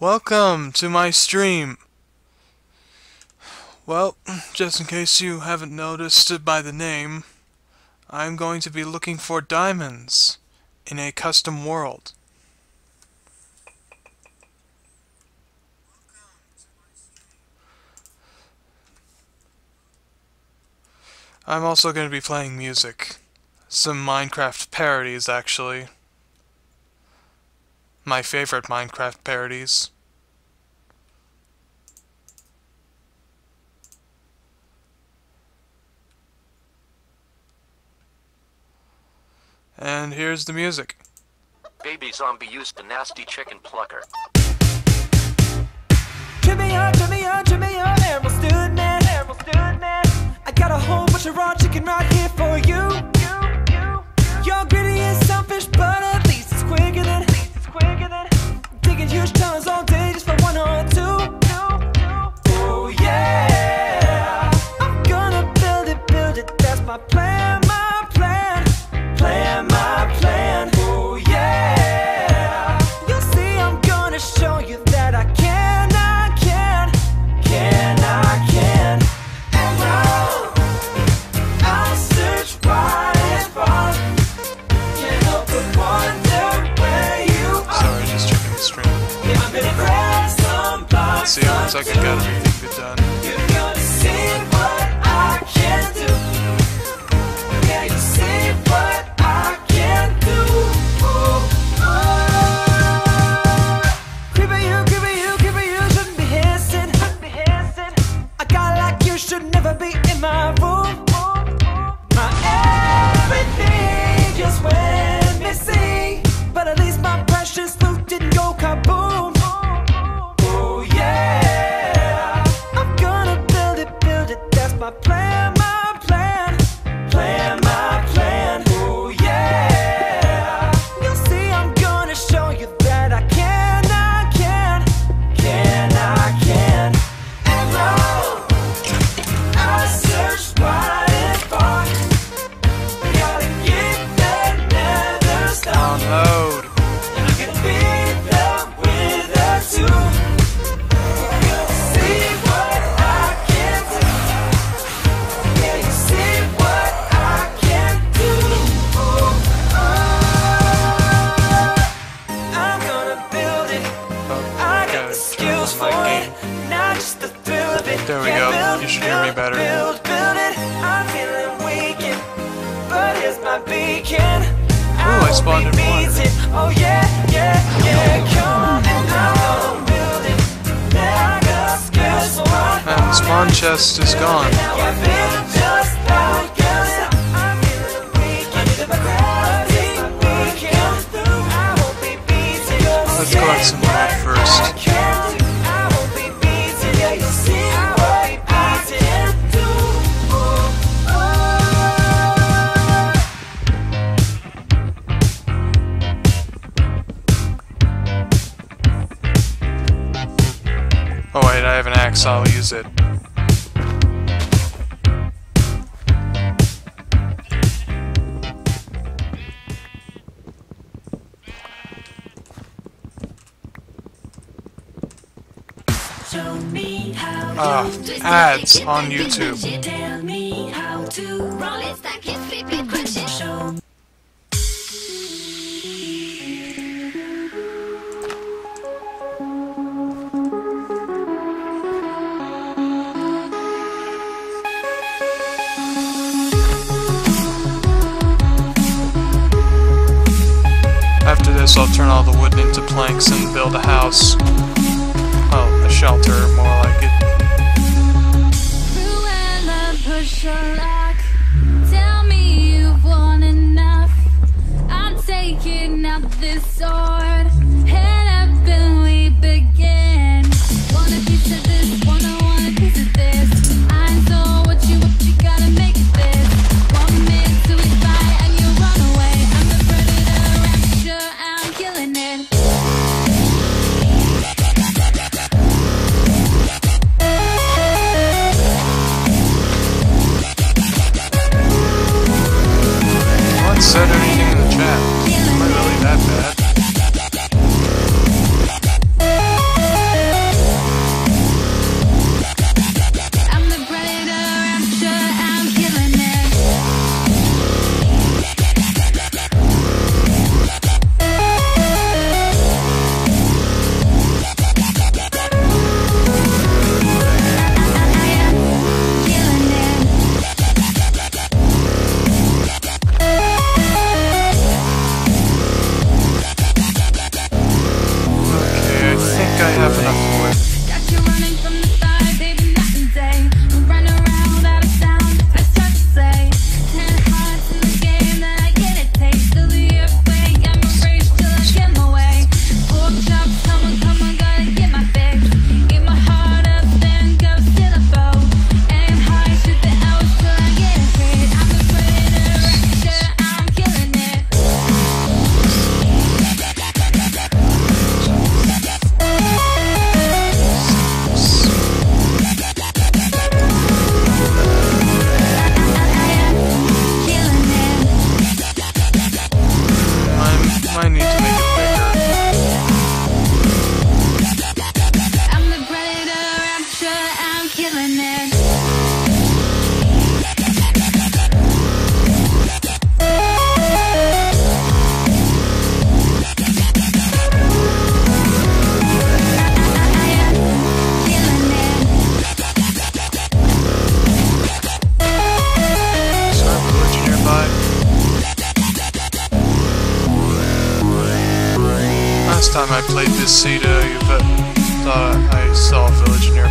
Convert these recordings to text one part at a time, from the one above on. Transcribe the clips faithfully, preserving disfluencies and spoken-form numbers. Welcome to my stream. Well, just in case you haven't noticed it by the name, I'm going to be looking for diamonds in a custom world. I'm also going to be playing music. Some Minecraft parodies, actually. My favorite Minecraft parodies. And here's the music. Baby zombie used a nasty chicken plucker. Jimmy on, Jimmy on, Jimmy on, Emerald Stood Man, Emerald Stood Man. I got a whole bunch of raw chicken right here for you. You're gritty as some fish, but at least it's quicker than Quicker than digging huge tunnels all day just for one or two. Oh yeah, I'm gonna build it, build it. That's my plan, my plan, plan, my plan. Oh yeah, you'll see. I'm gonna show you that I can, I can, can, I can. And I'll, I'll search wide and far. Can't help but wonder. Stream. I'm gonna grab some box. See, looks like I got everything done. You're gonna see what I can do. Yeah, you see what I can do. Oh, oh. Creepy you, creepy you, creepy you shouldn't be hissing, shouldn't be hissing. A guy like you should never be in my room. My everything just went missing, but at least my precious loot didn't go kaboom. Oh yeah, I'm gonna build it, build it. That's my plan, my plan, plan, my plan. Oh yeah, you'll see. I'm gonna show you that I can, I can, can, I can. And now I search wide and far. Gotta get that nether star. Download. There we go. Build, you should build, hear me better. Build, build it. I'm feeling weakened, but here's my beacon. Ooh, I spawned in water. Oh yeah, yeah, yeah. Come on, and I'm gonna build it. Now I got skills for it. That spawn chest is gone. Let's collect some wood first. Oh wait, I have an axe, I'll use it. Show me how ah, to ads on YouTube. Tell me how to roll it, stack it, flip it, crush it, show. So I'll turn all the wood into planks and build a house. Oh, a shelter, more like it. Tell me you've won enough. I'm taking up this sword. Head up and we begin. Want a piece of this, want to want a piece of this. I know what you what you gotta make it this. One minute till we fight and you run away. I'm the predator, I'm sure I'm said anything in the chat. Am I really that bad? Last time I played this Seda, you thought I saw a village nearby.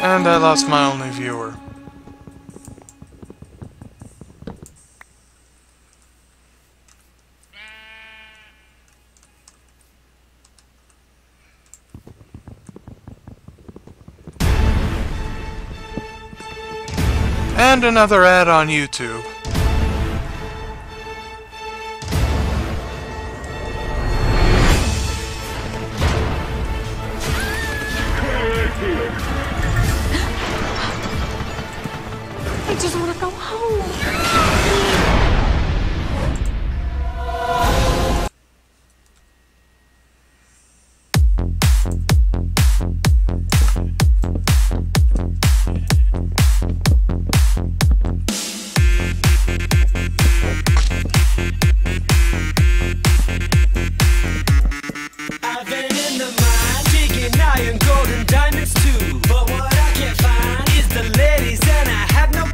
And I lost my only viewer. And another ad on YouTube. I just want to go home. I've been in the mine, digging iron, gold, and diamonds too. But what I can't find is the ladies, and I have no.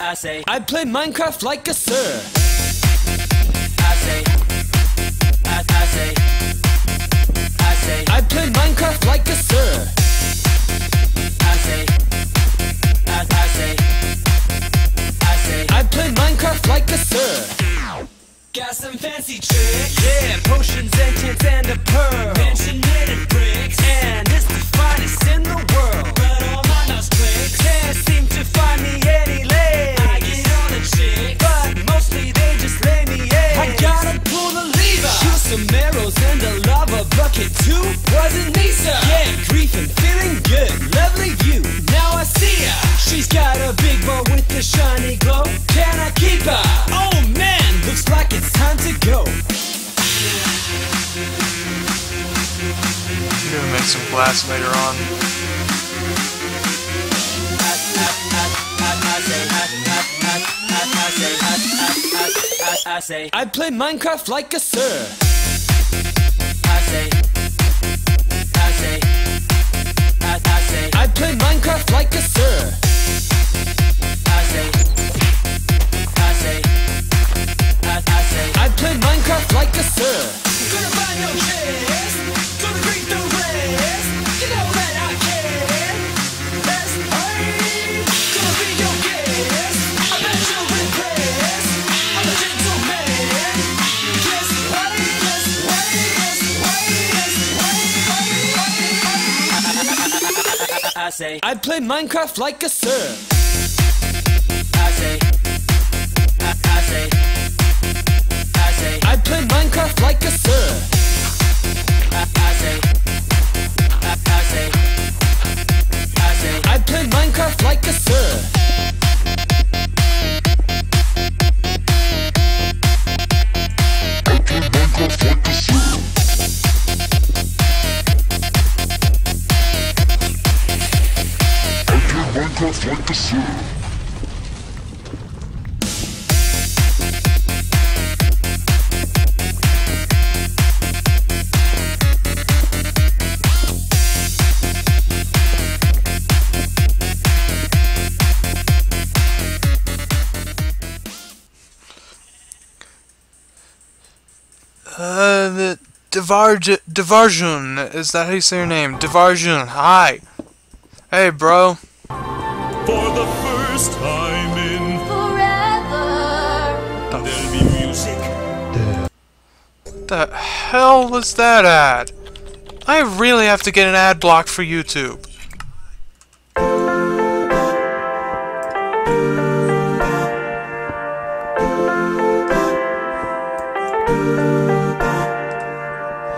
I say I play Minecraft like a sir. I say I, I say I say I play Minecraft like a sir. I say I, I say I say I play Minecraft like a sir. Got some fancy tricks, yeah, potions and tents and a pearl, mansion knitted bricks, and it's the finest in the world. But all my mouse clicks can't seem to find me any legs. I get all the chicks, but mostly they just lay me eggs. I gotta pull the lever, shoot some arrows and a lava bucket too. Wasn't Lisa, yeah, griefing, feeling good, lovely you. Now I see her, she's got a big bow with a shiny glow. Can I keep her? Oh man, looks like it's time to go. You're gonna make some glass later on. I say I play Minecraft like a sir. I say I say I say I play Minecraft like a sir. I say I say I say I play Minecraft like a sir. Gonna find no chance, gonna break the rest. You know that I can. That's right. Gonna be your guest. I bet you'll regret. I'm a gentleman. Yes, right, yes, right, yes, right, yes, right, right, right. I say I play Minecraft like a sir. I say I, I say I say I play Minecraft like a sir. Like a sir. Uh, the Devarj Devarjun, is that how you say your name? Devarjun, hi. Hey, bro. For the first time in There'll be music. What the hell was that ad? I really have to get an ad block for YouTube.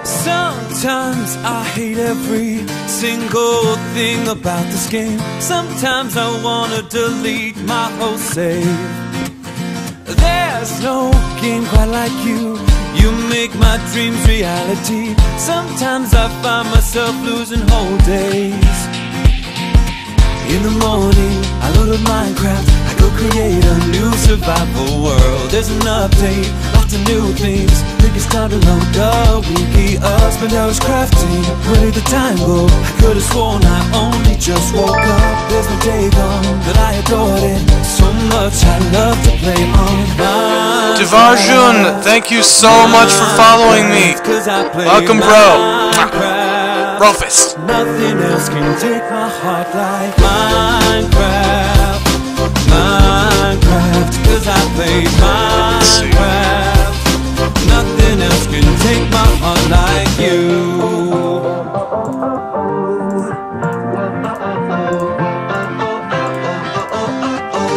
Sometimes I hate every single thing about this game. Sometimes I wanna delete my whole save. There's no game quite like you. You make my dreams reality. Sometimes I find myself losing whole days. In the morning, I load up Minecraft. I go create a new survival world. There's an update, lots of new things. Think it's time to load up wiki us. But I was crafting, where did the time go? I could've sworn I only just woke up. There's no day gone, but I adored it so much. I love to play on Minecraft. Devarjun, thank you so much for following me. Welcome, bro. Roughest. Nothing else can take my heart like Minecraft. Minecraft, cause I play Minecraft. Nothing else can take my heart like you.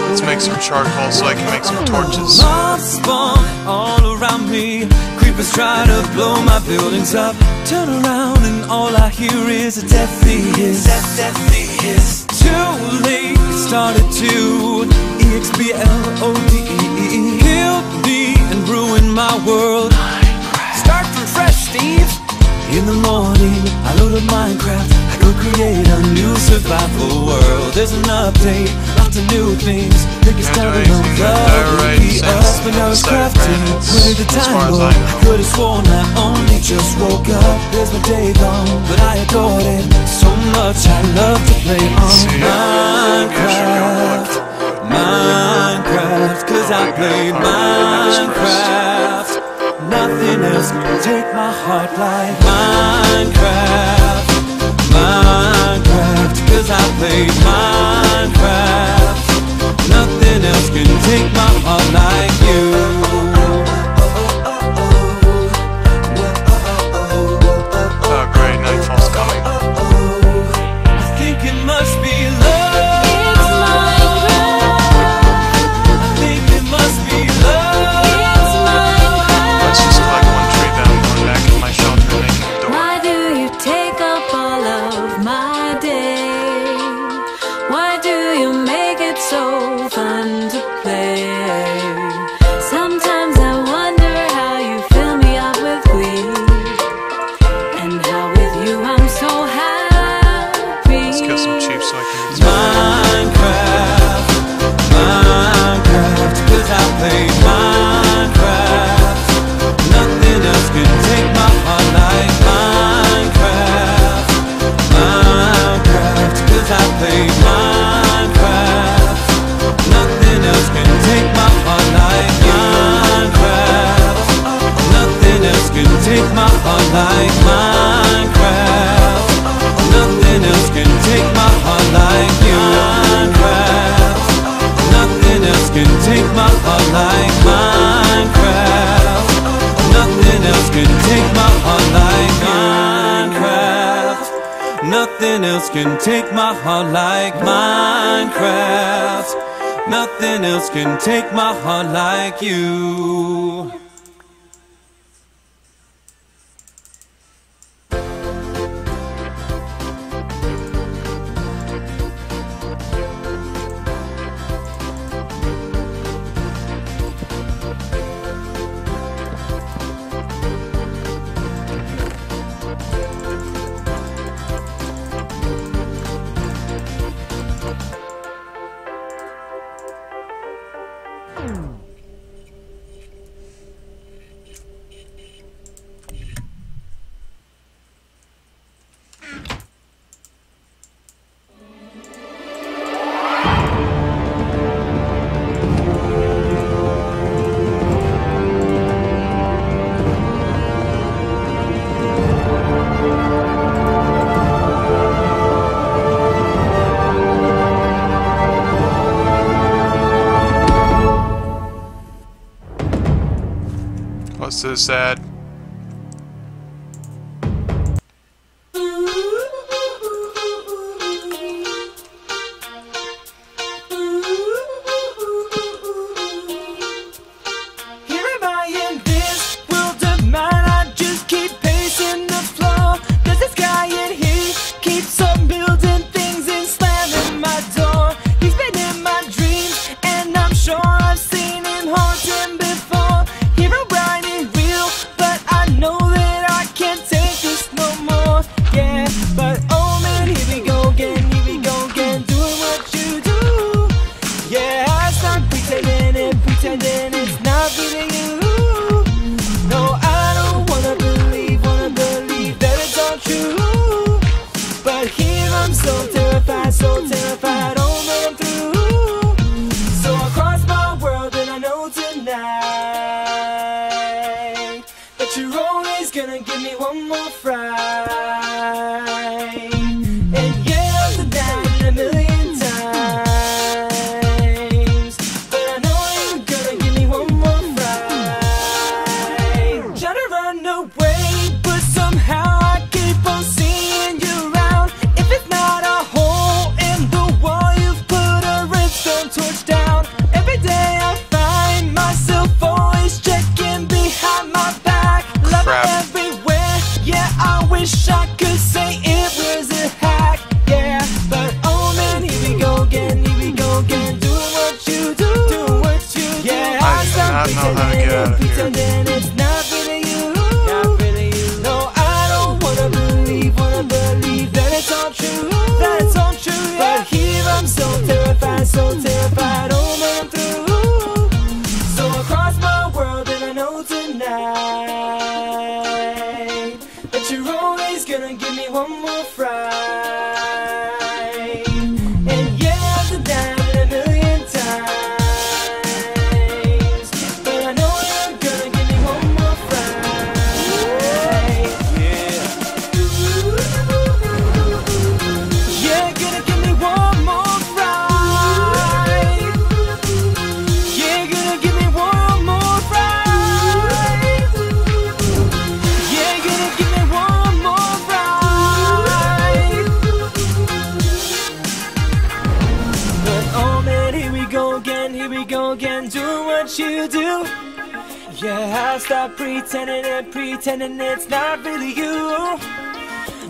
Let's make some charcoal so I can make some torches. Moths spawn all around me. Creepers try to blow my buildings up. Turn around and all I hear is a death is death, death is too late. Started to E X P L O D E E killed me and ruined my world. Start from fresh, Steve. In the morning, I load up Minecraft. I go create a new survival world. There's an update, lots of new things. Think it's time to load up wiki us, but now it's crafting. Where did the time go? I could've sworn I only just woke up. There's my day gone, but I adored it so much. I love to play on Minecraft. Minecraft, cause I play Minecraft. Nothing else can take my heart like Minecraft. Minecraft, cause I play Minecraft. Nothing else can take my heart like you. Oh great, nightfall's coming. I think it must be love. I think it must be love. Let's just collect one tree down, going back in my shelter, making a door. Why do you take up all of my day? Why do you make it so fun to play? Sometimes I wonder how you fill me up with weed, and how with you I'm so happy. Let's kill some cheap so I can use Minecraft. Minecraft, cause I play Minecraft. Nothing else can take my heart like Minecraft. Minecraft, cause I play Minecraft. Nothing else can take my heart like Minecraft. Nothing else can take my heart like Minecraft. Nothing else can take my heart like Minecraft. Nothing else can take my heart like Minecraft. Nothing else can take my heart like Minecraft. Nothing else can take my heart like Minecraft. Nothing else can take my heart like you. so sad. Pretending it's not really you.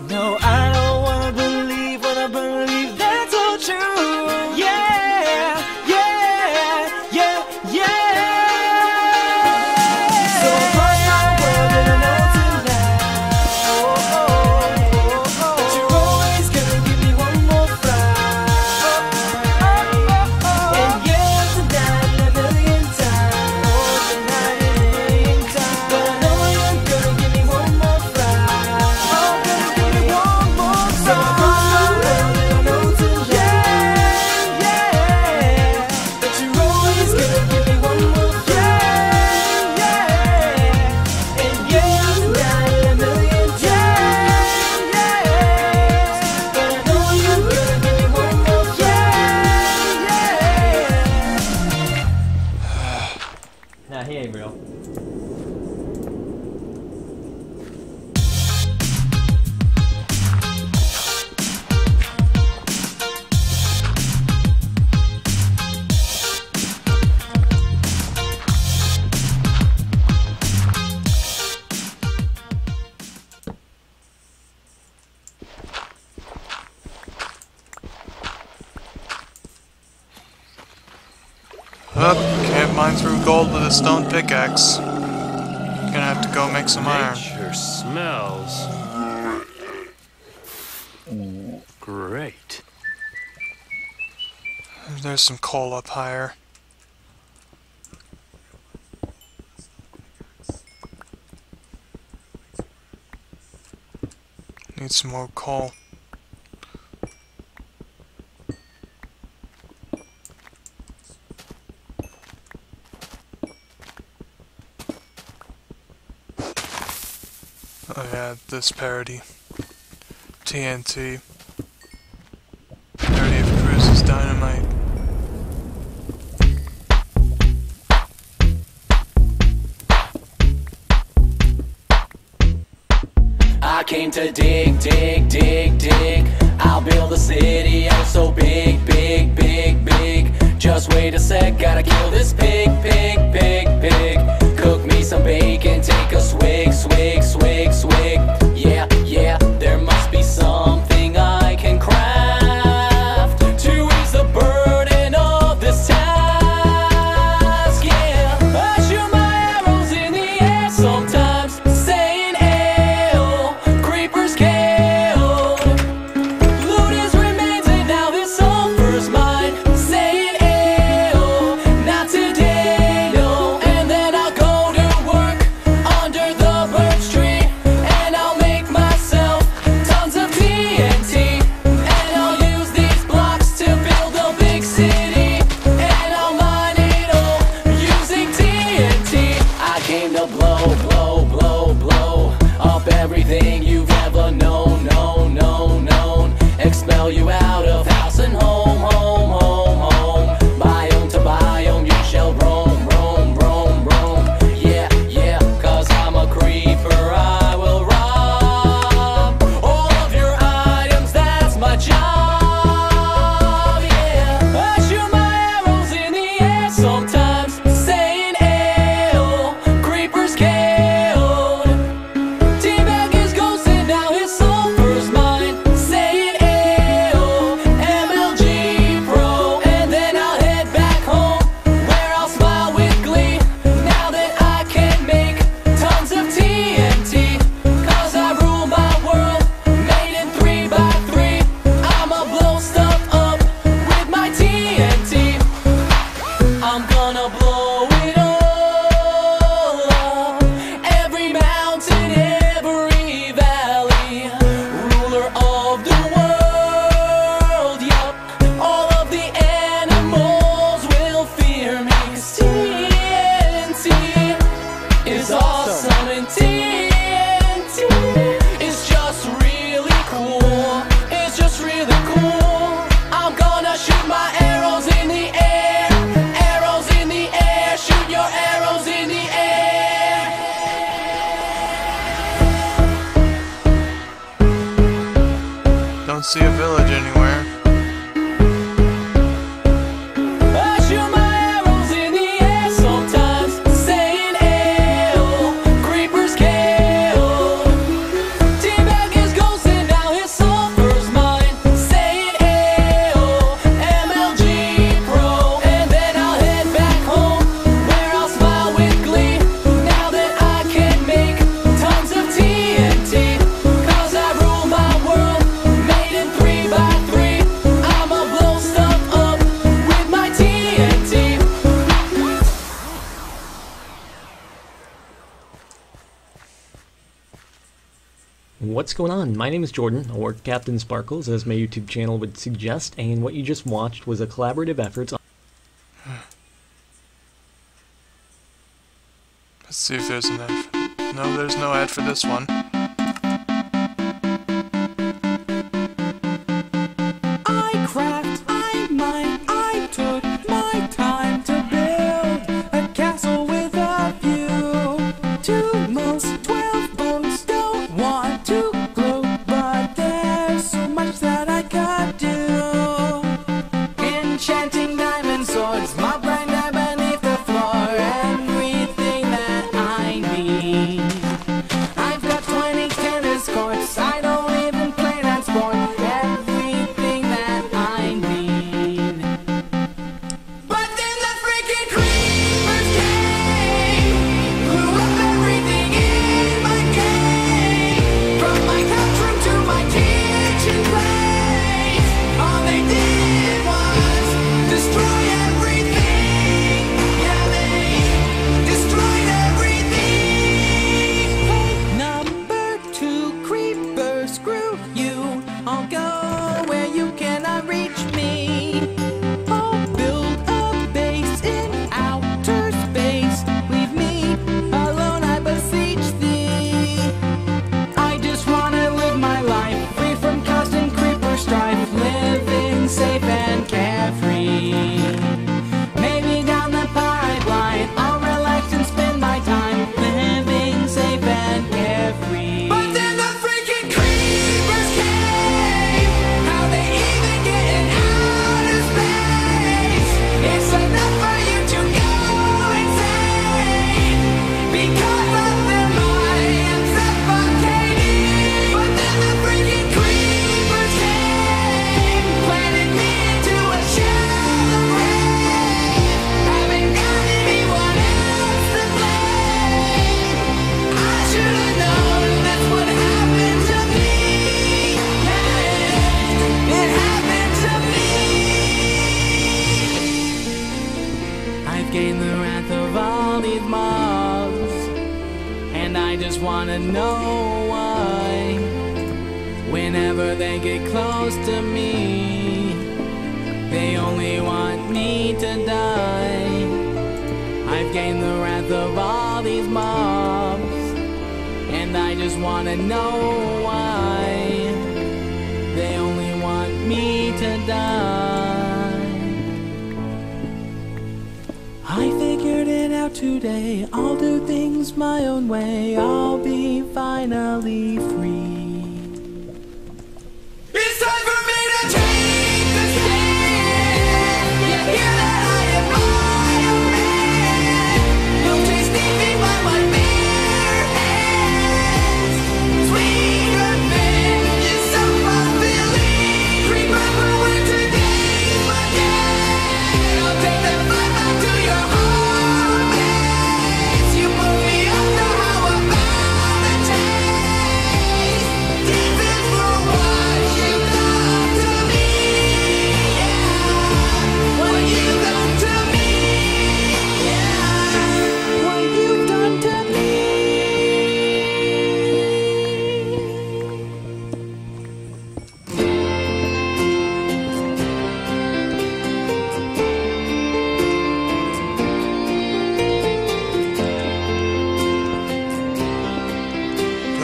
No, I don't wanna believe, wanna believe that's all true. Yeah, yeah, yeah, yeah. So I cross my world and I know tonight that you're always gonna give me one more fright. And yeah, tonight a million times. Stone pickaxe. Gonna have to go make some iron. Nature smells great. There's some coal up higher. Need some more coal. Oh yeah, this parody. T N T. Parody of Cruise's Dynamite. came to dig, dig, dig, dig. I'll build a city out so big, big, big, big. Just wait a sec, gotta kill this pig, pig, pig, pig. Cook me some bacon, take a swig, swig, swig, swig. Yeah, yeah, there must be something I can craft to ease the burden of this task, yeah. I shoot my arrows in the air sometimes, saying hail, creepers killed. Loot his remains and now this offer's mine, saying hail, not today, no. And then I'll go to work under the birch tree, and I'll make myself tons of T N T, and I'll use these blocks to build a big city, and I'll mine it all using T N T. I came to blow, blow, blow, blow up everything you've ever known, known, known, known. Expel you out of house and home, home, home, home. Biome to biome, you shall roam, roam, roam, roam. Yeah, yeah, cause I'm a creeper, I will rob all of your items, that's my job, yeah. I shoot my arrows in the air sometimes, saying hail, creepers killed. Teabag is ghost and now his sulfur's mine, saying hail, M L G bro. And then I'll head back home, where I'll smile with glee, now that I can make tons of T N T. Cause I rule my world, made in three by three. I'ma blow stuff up with my T N T. I'm gonna blow it all up. Every mountain, every valley, ruler of the world, yup. All of the animals will fear me, cause T N T is awesome, and T N T is just really cool. It's just really cool. I'm gonna shoot my arrows in the air, arrows in the air, shoot your arrows in the air. Don't see a village anywhere. I shoot my arrows in the air sometimes, saying hail, creepers killed. Teabag is ghost and now his sulfur's mine, saying hail, M L G bro. And then I'll head back home, where I'll smile with glee, now that I can make tons of T N T. Cause I rule my world, made in three by three. I'ma blow stuff up with my T N T. What's going on? My name is Jordan, or Captain Sparkles, as my YouTube channel would suggest, and what you just watched was a collaborative effort on... Let's see if there's an ad. For... No, there's no ad for this one. I craft, I mine, I took my time to build a castle with a view. To most twelve boats don't want to glow, but there's so much that I could do. Enchanting diamond swords, my brain died beneath the floor. Everything that I need, I've got twenty. just wanna know why. Whenever they get close to me, they only want me to die. I've gained the wrath of all these mobs, and I just wanna know why. They only want me to die. I figured it out today, I'll do things my own way, I'll be finally free.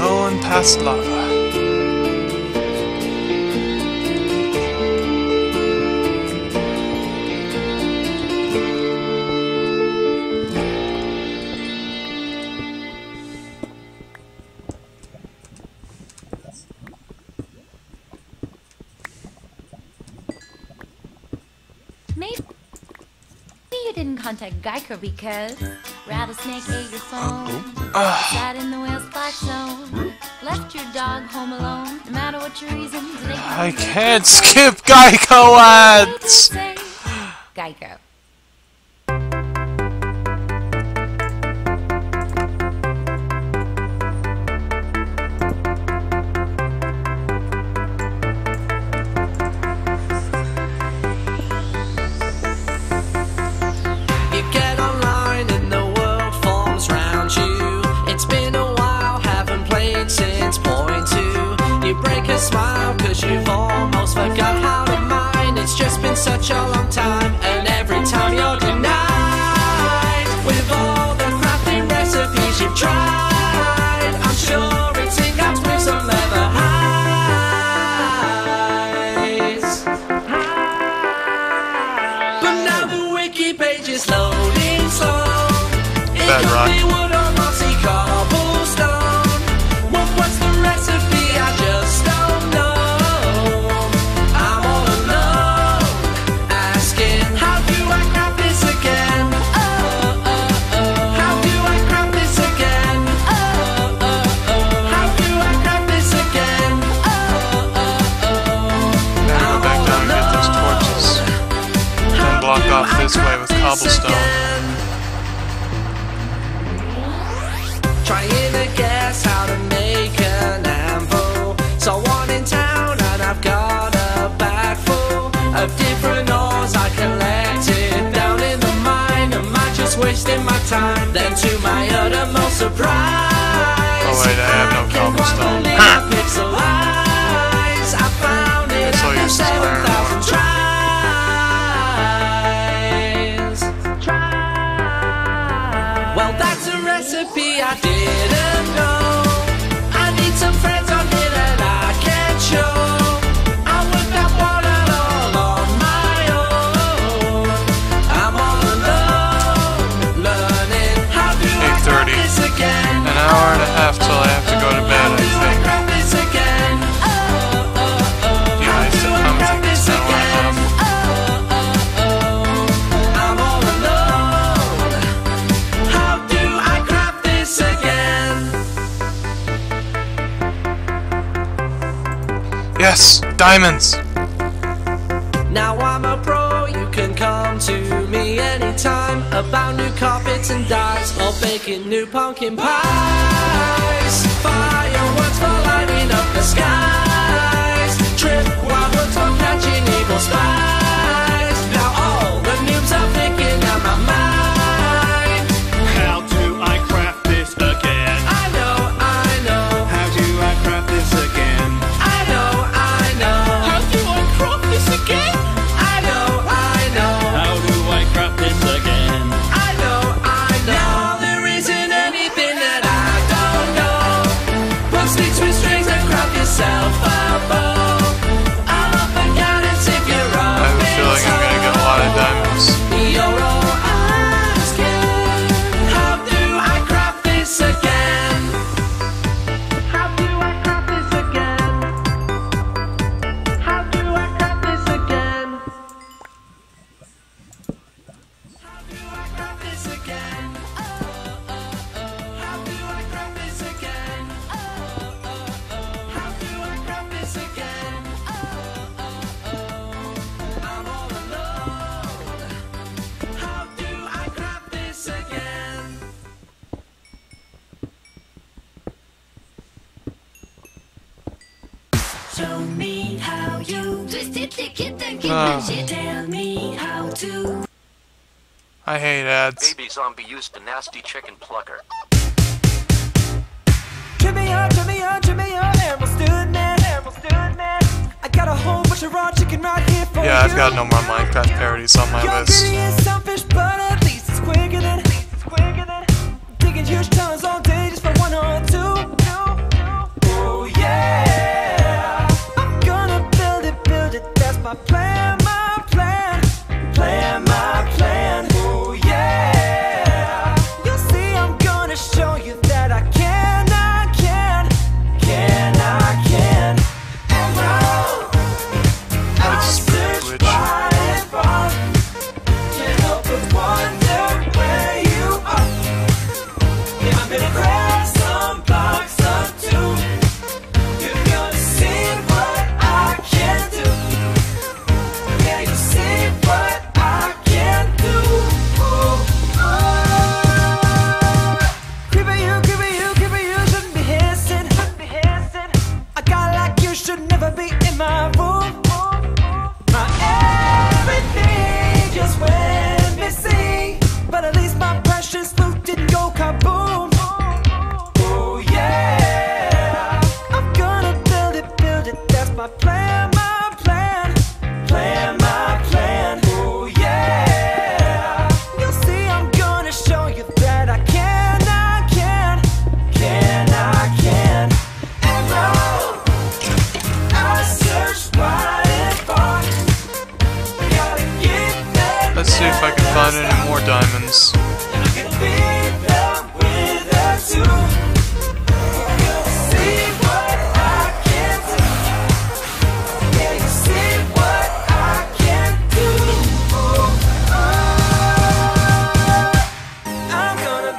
Going past lava. Maybe you didn't contact Geico because rattlesnake ate your phone, sat in the whale's black zone, left your dog home alone. No matter what your reasons, they I can't skip Geico ads. Geico. Smile, cause you've almost forgot how to mind. It's just been such a long time, and every time you're denied with all the crafty recipes you've tried. I'm sure it's in that with some leather highs. But now the wiki page is loading slow. Bad rock. This way with cobblestone. Trying to guess how to make an anvil. Saw one in town and I've got a bag full of different ores I collected down in the mine. Am I just wasting my time? Then to my uttermost surprise, oh wait, I have no cobblestone. I found it after seven thousand tries. Recipe I didn't know. I need some friends on here that I can't show. I worked that one out all on my own. I'm all alone, learning how to do this again. An hour and a half till I have to go to bed, I think. Yes, diamonds. Now I'm a pro, you can come to me anytime about new carpets and dyes, or baking new pumpkin pies. Fireworks for lighting up the skies. Trip while we're talking, catching evil spies. Now all the noobs are thinking out my mind. How do I craft this again? I know I Oh. I hate ads. Baby zombie used a nasty chicken plucker. Jimmy on, Jimmy on, Jimmy on, Emerald Stood Man, Emerald Stood Man. I got a whole bunch of raw chicken right here for you. Yeah, I've got no more Minecraft parodies on my list. Your video is selfish, but at least it's quicker than, at least it's quicker than. Digging huge tons all day just for one or two. Oh yeah, I'm gonna build it, build it, that's my plan, my plan, plan, my plan, oh yeah. You'll see I'm gonna show you that I can, I can, can, I can. And now, I search by and by, can't help but wonder where you are. Yeah, I'm gonna grab some blocks of two. Let's see if I can find any more diamonds. I'm gonna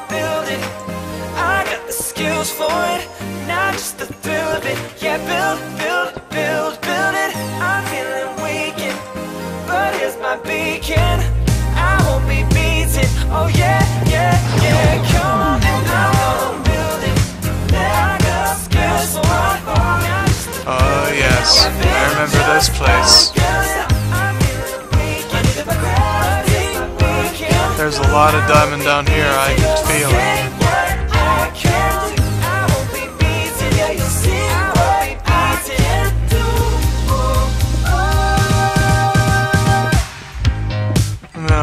build it. I got the skills for it, not just the thrill of it. Yeah, build, build, build, build it. I'm feeling weakened, but here's my beacon. I won't be beaten. Oh yeah, yeah, yeah. Come on, and I'm gonna build it. I got skills for it. Oh yes, I remember this place. There's a lot of diamond down here. I can feel it. I won't be beaten. Yeah, you see, I won't be beaten.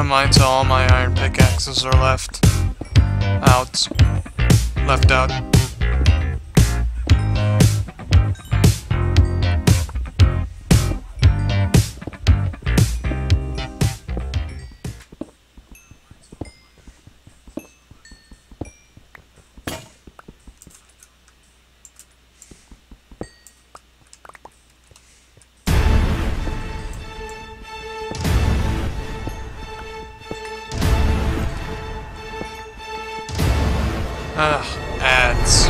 Mine till all my iron pickaxes are left out, left out. Ugh, ads.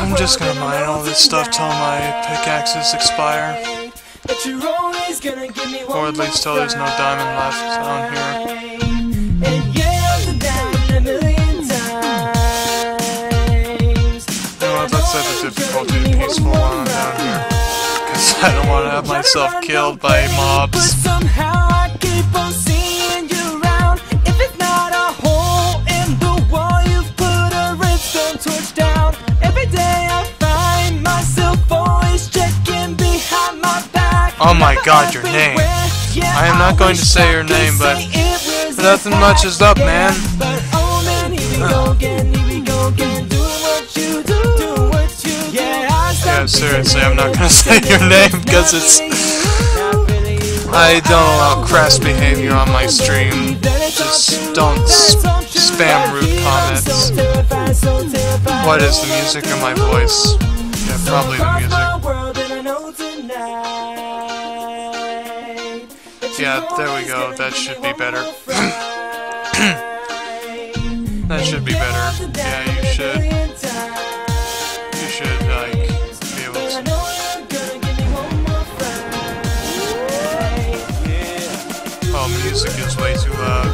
I'm just gonna mine all this stuff till my pickaxes expire. Or at least till there's no diamond left on here. No, I'd like to set the difficulty to peaceful while I'm down here. Cause I don't wanna have myself killed by mobs. Every day I find myself always checking. Oh my god, your name. I am not going to say your name, but nothing much is up, man. Uh. Yeah, seriously, I'm not going to say your name because it's... I don't allow crass behavior on my stream. Just don't spam rude comments. What is the music or my voice? Yeah, probably the music. Yeah, there we go. That should be better. That should be better. Yeah, you should. You should, like, be able to. Oh, music is way too loud.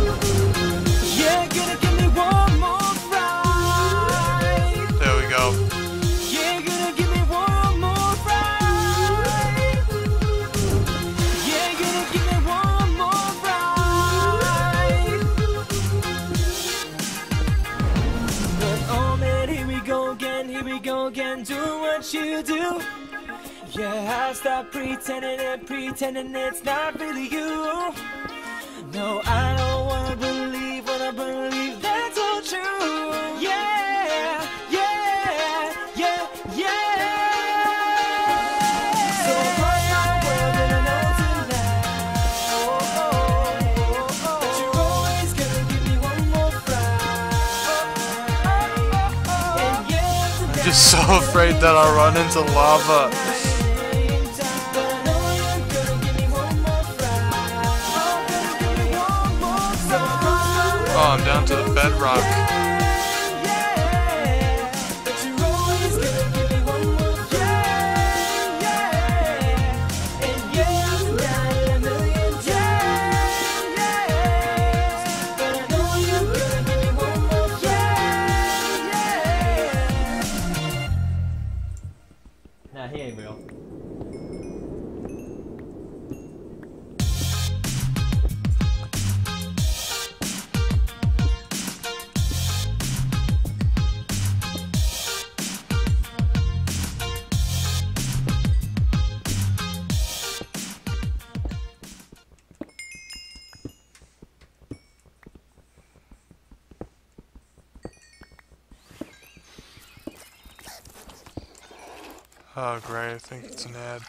Yeah, I stop pretending and pretending it's not really you. No, I don't wanna believe what I believe, that's all true. Yeah, yeah, yeah, yeah. So right now, world and I know tonight that you're always gonna give me one more fright. I'm just so afraid that I'll run into lava. Oh, I'm down to the bedrock. Nah, he ain't real. Oh great, I think it's an ad.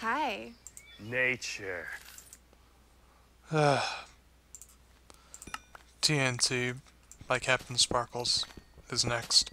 Hi. Nature. T N T by Captain Sparkles is next.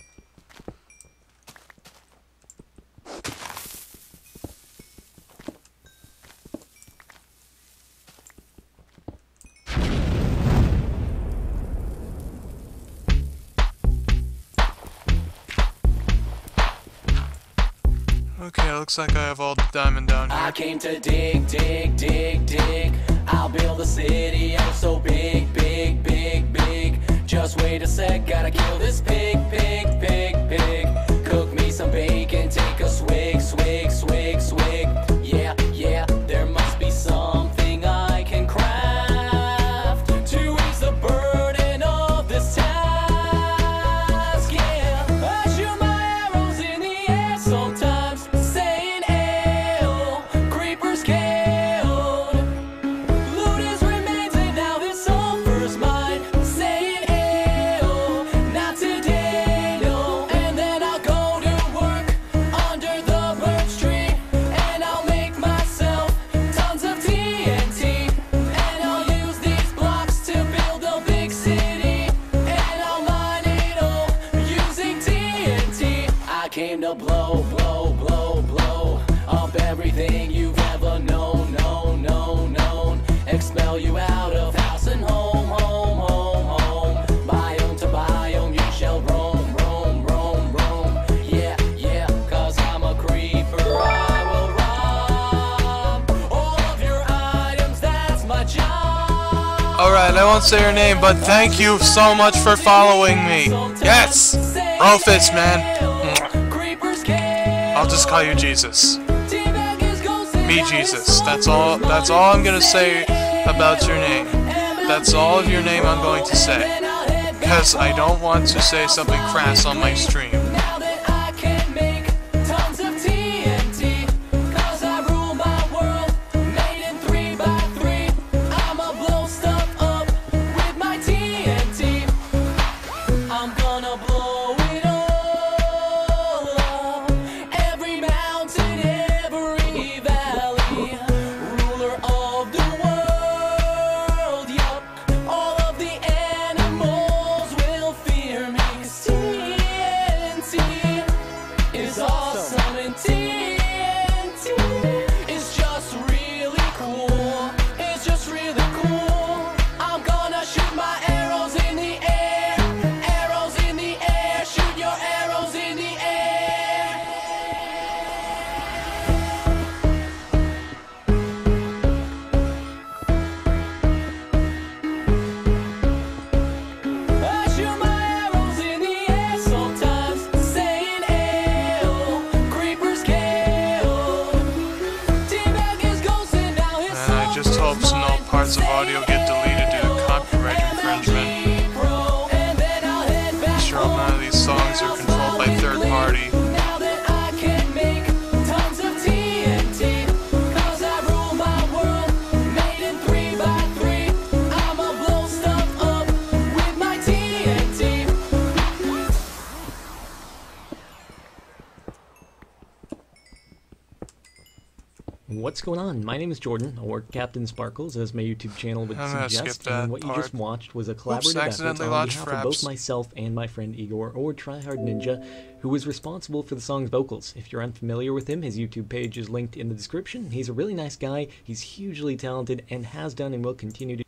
Looks like I have all the diamond down here. I came to dig, dig, dig, dig. I'll build a city out so big, big, big, big. Just wait a sec, gotta kill this pig, pig, pig, pig. Cook me some bacon, take a swig, swig, swig, swig. Yeah, yeah, there must be something I can craft to ease the burden of this task. Yeah, I shoot my arrows in the air sometimes. Alright, I won't say your name, but thank you so much for following me. Yes! Rofus, man. I'll just call you Jesus. Me, Jesus. That's all, that's all I'm gonna say about your name. That's all of your name I'm going to say. Because I don't want to say something crass on my stream. minutes of audio get deleted due to copyright infringement. Be sure none of these songs are controlled by third party. What's going on? My name is Jordan. I work Captain Sparkles, as my YouTube channel would suggest, and what part you just watched was a collaborative effort on behalf of both myself and my friend Igor, or Tryhard Ninja, who was responsible for the song's vocals. If you're unfamiliar with him, his YouTube page is linked in the description. He's a really nice guy, he's hugely talented, and has done and will continue to...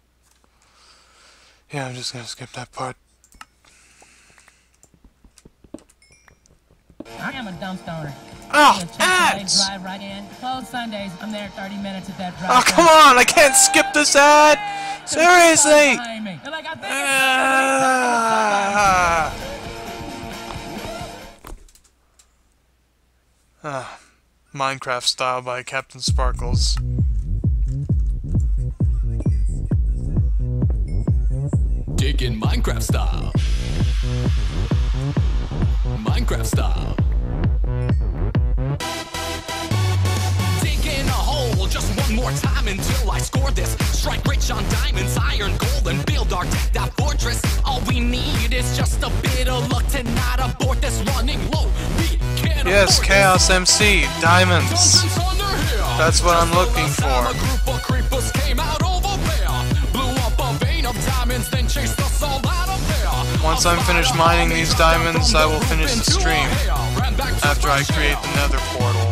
Yeah, I'm just gonna skip that part. I am a dumb stoner. Oh, ads! Drive right in. Closed Sundays. I'm there thirty minutes at that drive. Oh, come on! I can't skip this ad! Seriously! Uh, uh, Minecraft style by Captain Sparkles. Digging Minecraft style. Minecraft style. More time until I score this. Strike rich on diamonds, iron, gold, and build our decked out fortress. All we need is just a bit of luck to not abort this running low. We can't. Yes, Chaos this. M C, diamonds. That's what just I'm looking for. A group of creepers came out over there, blew up a vein of diamonds, then chased us all out of there. Once I'm finished mining these diamonds, I will finish the stream after I create the nether portal.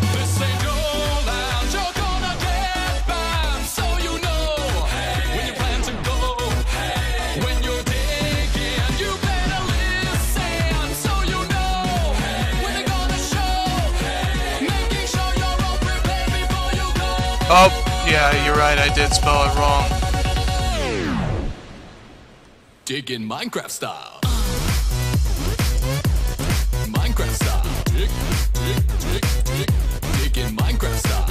Oh, yeah, you're right, I did spell it wrong. Digging Minecraft style. Minecraft style. Dig, dig, dig, dig. Digging Minecraft style.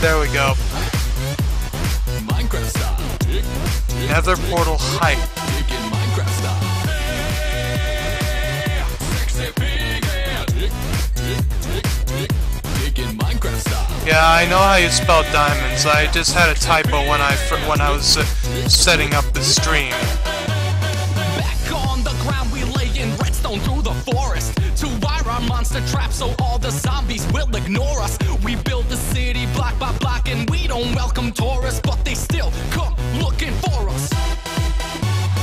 There we go. Minecraft style. Dig, dig, Nether dig, portal dig, height. Digging Minecraft style. Hey, sexy pig, yeah. Dig, dig, dig, dig. Digging Minecraft style. Yeah, I know how you spell diamonds. I just had a typo when I when I was uh, setting up the stream. Back on the ground, we lay in redstone through the forest to wire our monster trap so all the zombies will ignore us. We build the city block by block, and we don't welcome tourists, but they still come looking for us.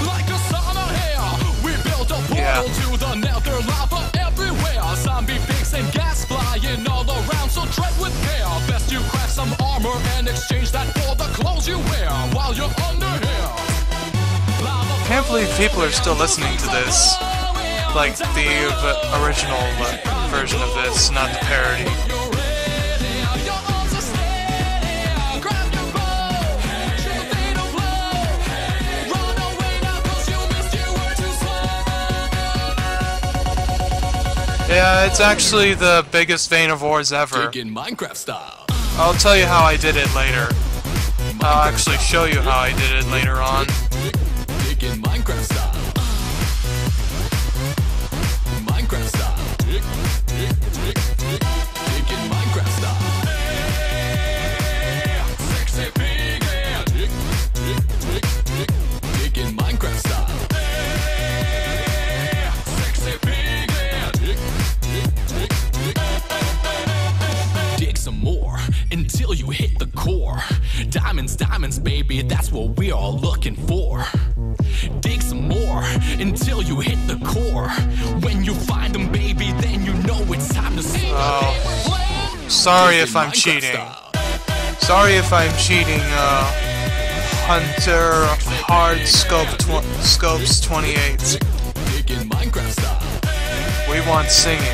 Like a son of hell, we built a portal yeah. to the nether lava everywhere. Zombie pigs and gas flying all around, so tread with care. Best you craft some armor and exchange that for the clothes you wear while you're under here. Can't believe people are still listening to this. Like the uh, original uh, version of this, not the parody. Yeah, it's actually the biggest vein of ores ever. Minecraft style. I'll tell you how I did it later. I'll actually show you how I did it later on. Minecraft style. Minecraft style. Minecraft style. Sexy pig. Minecraft style. Until you hit the core. Diamonds, diamonds, baby, that's what we're all looking for. Dig some more until you hit the core. When you find them, baby, then you know it's time to see. Oh. Sorry if I'm cheating. Sorry if I'm cheating, uh, Hunter Hard Scope tw Scopes twenty-eight. We want singing.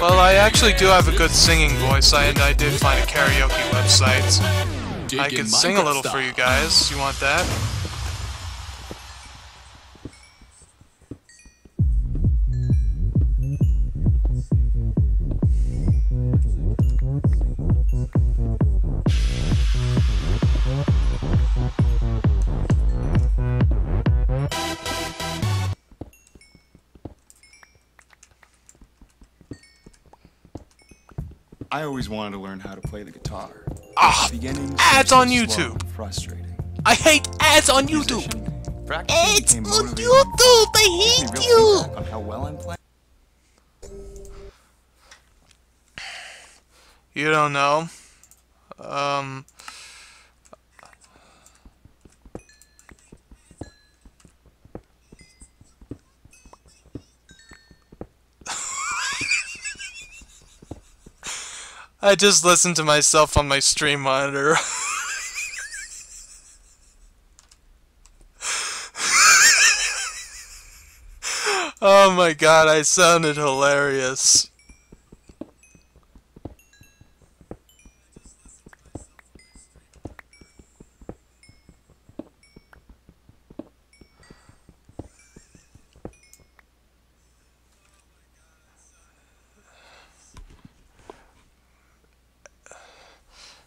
Well, I actually do have a good singing voice, and I did find a karaoke website. I can sing a little for you guys. You want that? I always wanted to learn how to play the guitar. Ah, ads on YouTube. Frustrating. I hate ads on YouTube. Ads on YouTube. I hate you. On how well I'm playing. You don't know. Um. I just listened to myself on my stream monitor. Oh my god, I sounded hilarious.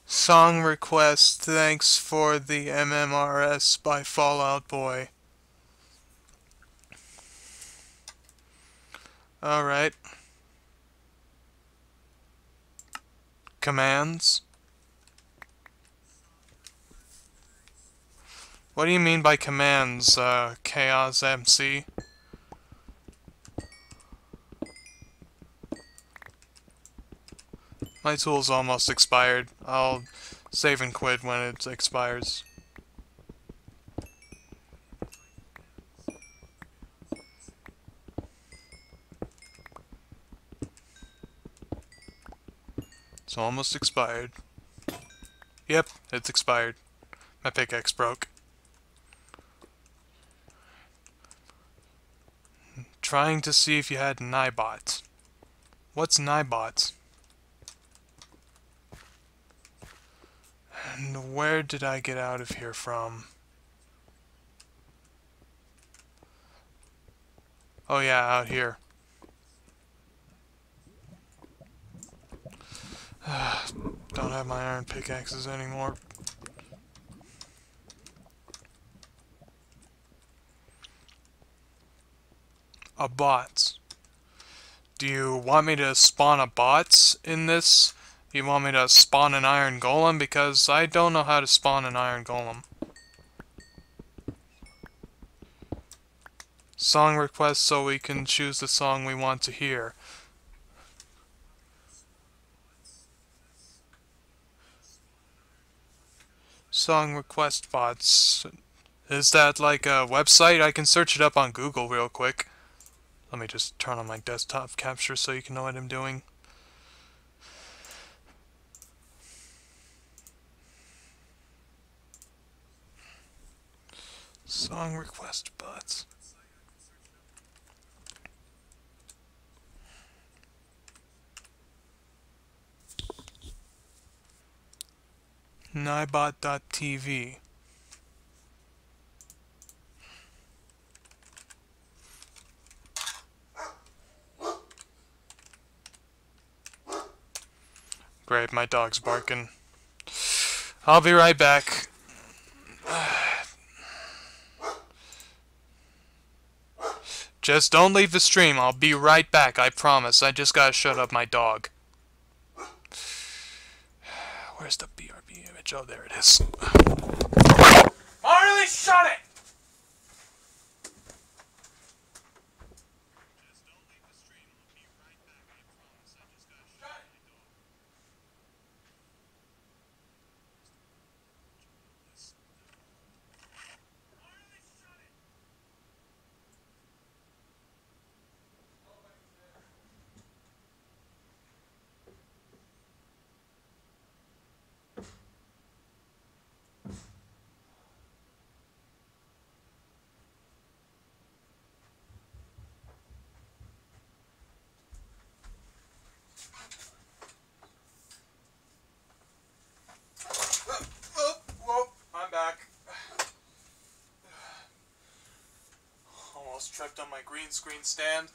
Song request, thanks for the M M R S by Fallout Boy. Alright. Commands? What do you mean by commands, uh, Chaos M C? My tool's almost expired. I'll save and quit when it expires. It's almost expired. Yep, it's expired. My pickaxe broke. I'm trying to see if you had Nibot. What's Nibot? And where did I get out of here from? Oh yeah, out here. Don't have my iron pickaxes anymore. A bot. Do you want me to spawn a bot in this? You want me to spawn an iron golem? Because I don't know how to spawn an iron golem. Song request so we can choose the song we want to hear. Song request bots. Is that like a website? I can search it up on Google real quick. Let me just turn on my desktop capture so you can know what I'm doing. Song request bots. Nibot dot T V. Great, my dog's barking. I'll be right back. Just don't leave the stream. I'll be right back, I promise. I just gotta shut up my dog. Where's the B R B image? Oh, there it is. Marley, shut it! Just don't leave the stream. I'll be right back, I promise. I just gotta shut up my dog. Marley, shut it! Tripped on my green screen stand.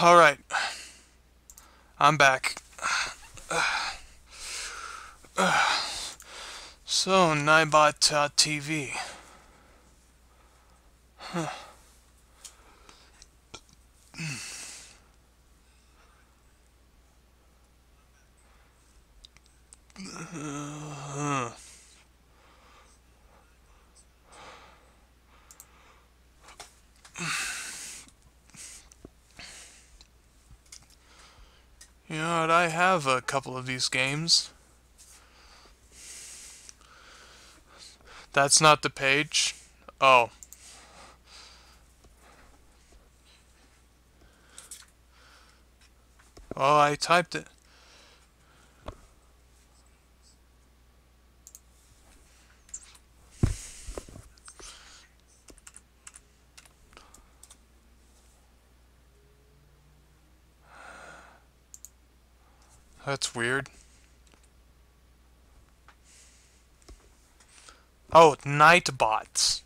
Alright. I'm back. So, Nibot dot T V. Huh. Uh-huh. You know what, I have a couple of these games. That's not the page. Oh. Oh, I typed it. That's weird. Oh, Nightbots.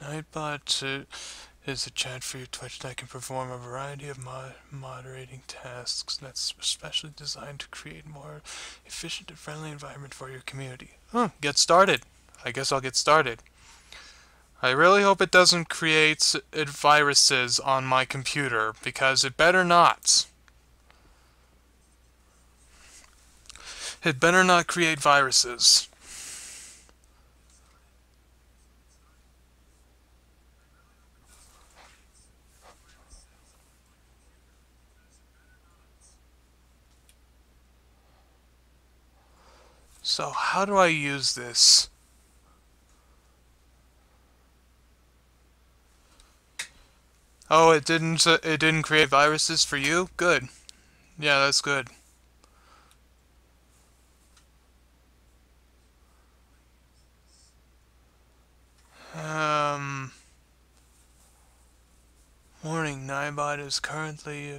Nightbots is a chat for your Twitch that can perform a variety of mod moderating tasks that's especially designed to create a more efficient and friendly environment for your community. Huh, get started. I guess I'll get started. I really hope it doesn't create viruses on my computer, because it better not. It better not create viruses. So, how do I use this? Oh, it didn't uh, it didn't create viruses for you? Good. Yeah, that's good. Um Warning, Nightbot is currently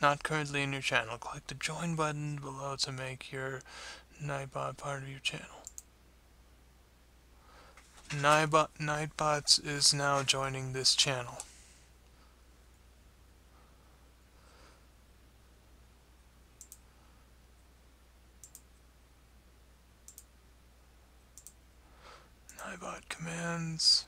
not currently in your channel. Click the join button below to make your Nightbot part of your channel. Nightbot Nightbots is now joining this channel. Nightbot commands.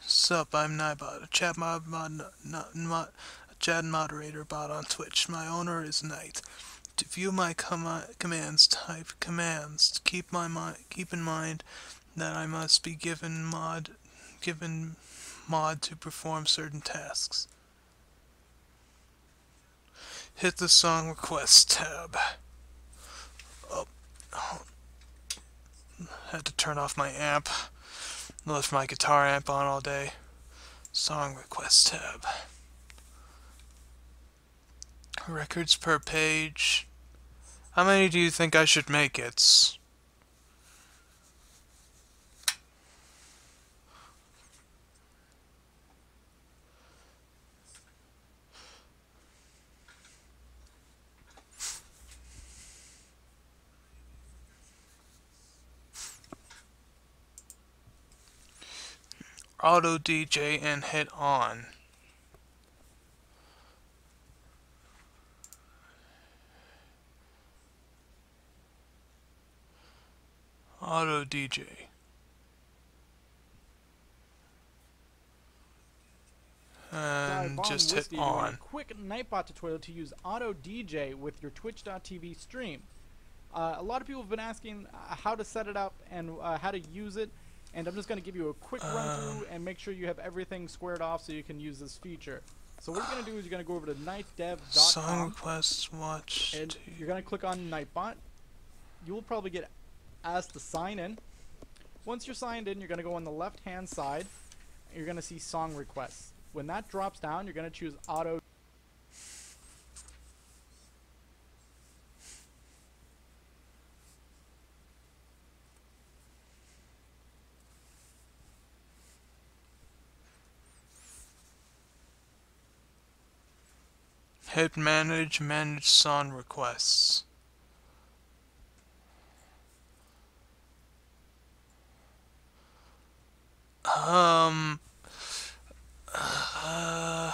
What's up? I'm Nightbot, a chat mod, mod, not, mod a chat moderator bot on Twitch. My owner is Night. To view my com commands, type commands. Keep my mind, keep in mind that I must be given mod, given mod to perform certain tasks. Hit the song request tab. Oh, oh. Had to turn off my amp. Left my guitar amp on all day. Song request tab. Records per page. How many do you think I should make it? Auto D J and hit on. Auto D J. And just hit on. Quick Nightbot tutorial to use Auto D J with your Twitch dot T V stream. Uh, a lot of people have been asking uh, how to set it up and uh, how to use it. And I'm just going to give you a quick run-through um, and make sure you have everything squared off so you can use this feature. So what you're going to do is you're going to go over to nightdev dot com. Song requests watch. And you're going to click on Nightbot. You will probably get asked to sign in. Once you're signed in, you're going to go on the left-hand side. And you're going to see song requests. When that drops down, you're going to choose auto. Help manage, manage S O N requests. Um, uh,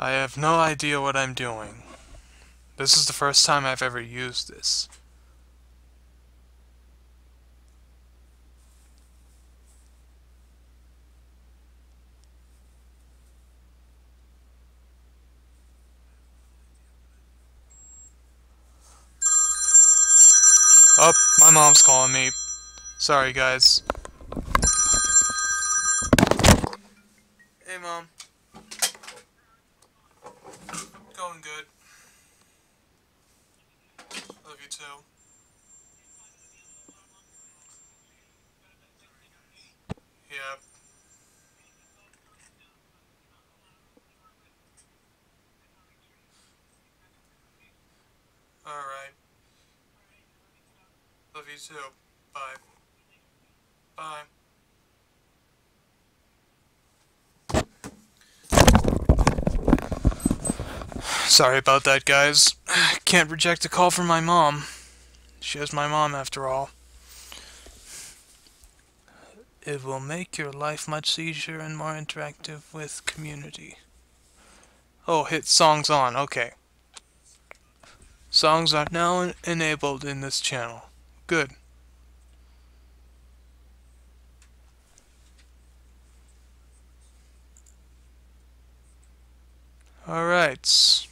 I have no idea what I'm doing. This is the first time I've ever used this. Oh, my mom's calling me. Sorry, guys. Hey, Mom. Going good. Love you, too. Yep. All right. Love you too. Bye. Bye. Sorry about that, guys. Can't reject a call from my mom. She is my mom, after all. It will make your life much easier and more interactive with community. Oh, hit songs on. Okay. Songs are now en- enabled in this channel. Good. All right.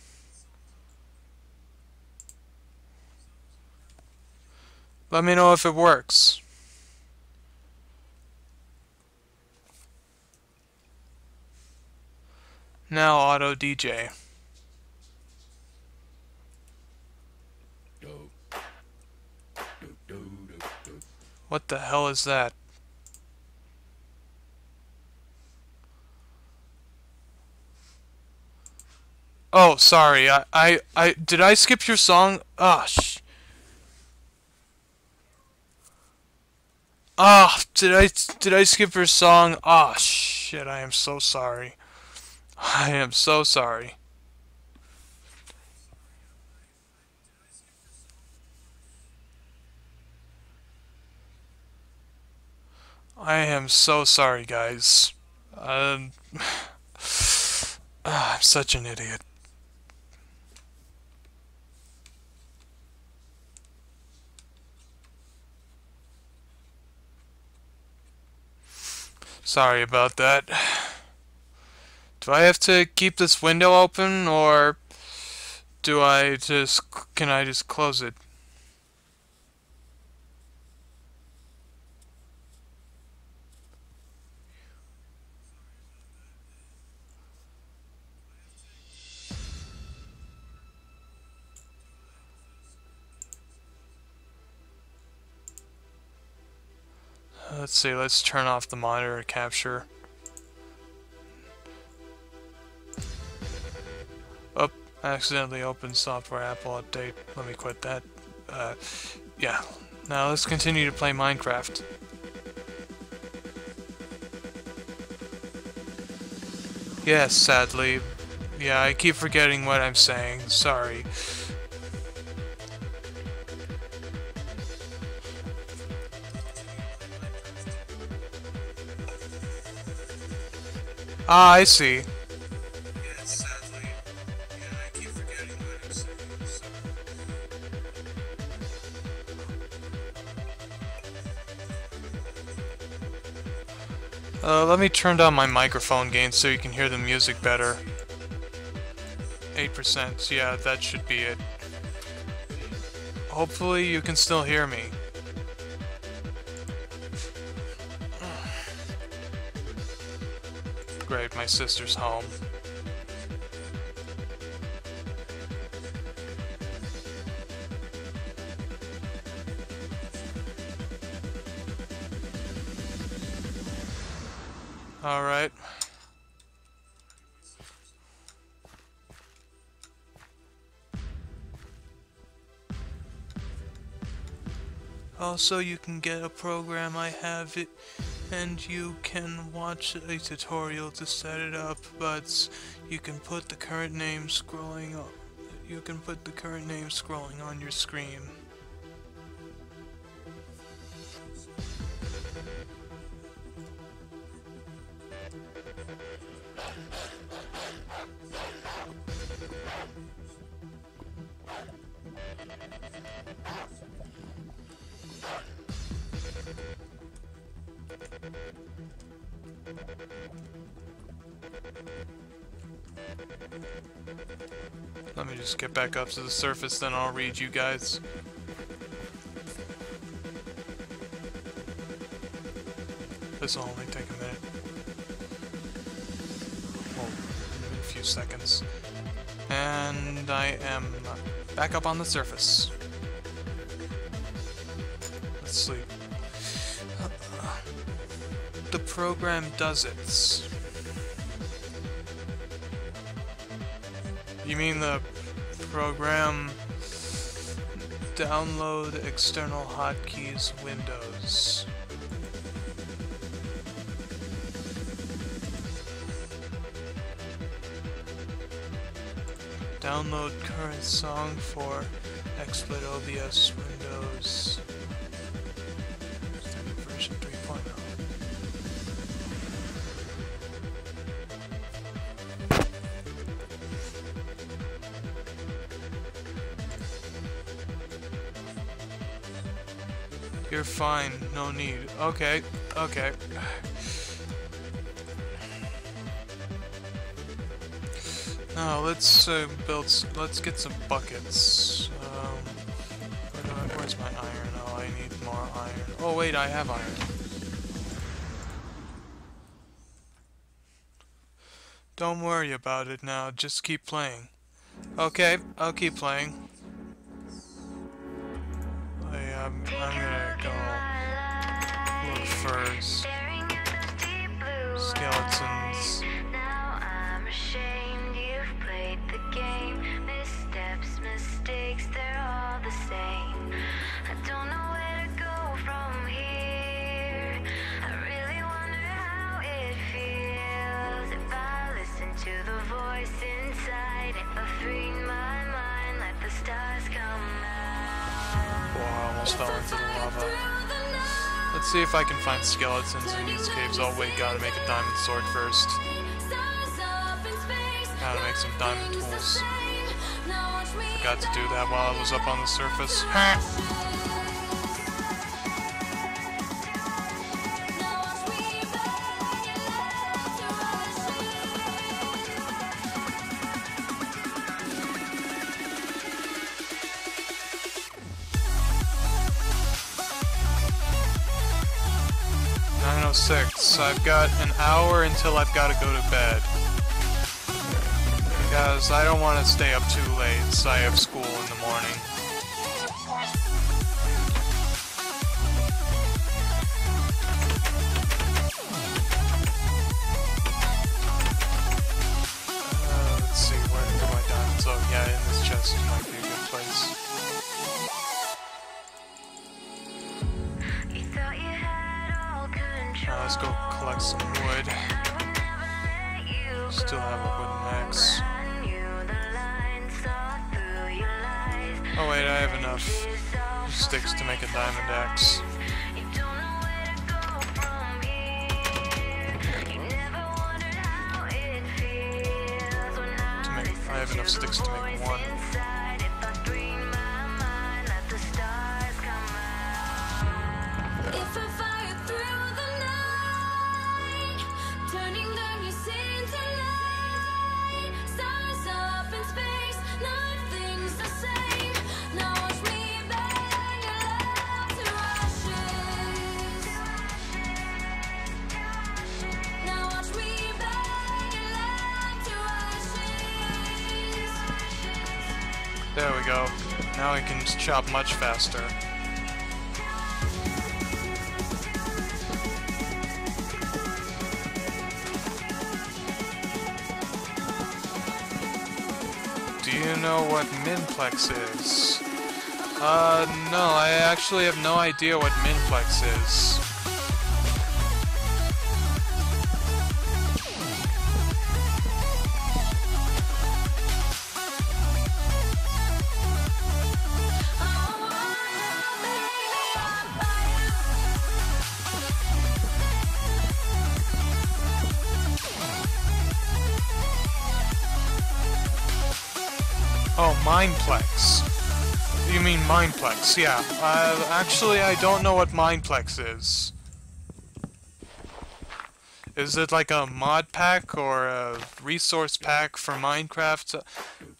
Let me know if it works. Now auto D J. What the hell is that? Oh, sorry. I, I, I did I skip your song? Ah, oh, sh. Ah, oh, did I did I skip your song? Ah, oh, shit. I am so sorry. I am so sorry. I am so sorry, guys. Um, I'm such an idiot. Sorry about that. Do I have to keep this window open, or do I just, can I just close it? Let's see, let's turn off the monitor capture. Oh, I accidentally opened software Apple update. Let me quit that. Uh, yeah. Now let's continue to play Minecraft. Yes, yeah, sadly. Yeah, I keep forgetting what I'm saying. Sorry. Ah, I see. Yes, sadly. Yeah, I keep forgetting what I'm saying, so. Uh, let me turn down my microphone gain so you can hear the music better. eight percent, so yeah, that should be it. Hopefully you can still hear me. Great, my sister's home. All right. Also, you can get a program, I have it, and you can watch a tutorial to set it up, but you can put the current name scrolling up. You can put the current name scrolling on your screen. Let me just get back up to the surface, then I'll read you guys. This will only take a minute. Well, a few seconds. And I am back up on the surface. Let's sleep. The program does it. You mean the program download external hotkeys Windows. Download current song for XSplit O B S Windows version three point oh. You're fine, no need. Okay, okay. Now let's uh, build. Let's get some buckets. Um, where do I, where's my iron? Oh, I need more iron. Oh wait, I have iron. Don't worry about it now. Just keep playing. Okay, I'll keep playing. I'm, I'm gonna go look for skeletons. Now I'm ashamed you've played the game. Missteps, mistakes, they're all the same. I don't know where to go from here. I really wonder how it feels if I listen to the voice inside. If I freed my mind, let the stars come out. I almost fell into the lava. Let's see if I can find skeletons in these caves. Oh wait, gotta make a diamond sword first. Gotta make some diamond tools. Forgot to do that while I was up on the surface. nine oh six. I've got an hour until I've got to go to bed, because I don't want to stay up too late, so I have school in the morning. Uh, let's see, where are my diamonds? Oh yeah, in this chest might be a good place. Let's go collect some wood. Still have a wooden axe. Oh wait, I have enough sticks to make a diamond axe. To make, I have enough sticks to make one. There we go. Now I can chop much faster. Do you know what minplex is? Uh, no, I actually have no idea what Minflex is. Oh, Mineplex. You mean Mineplex, yeah. Uh, actually, I don't know what Mineplex is. Is it like a mod pack or a resource pack for Minecraft?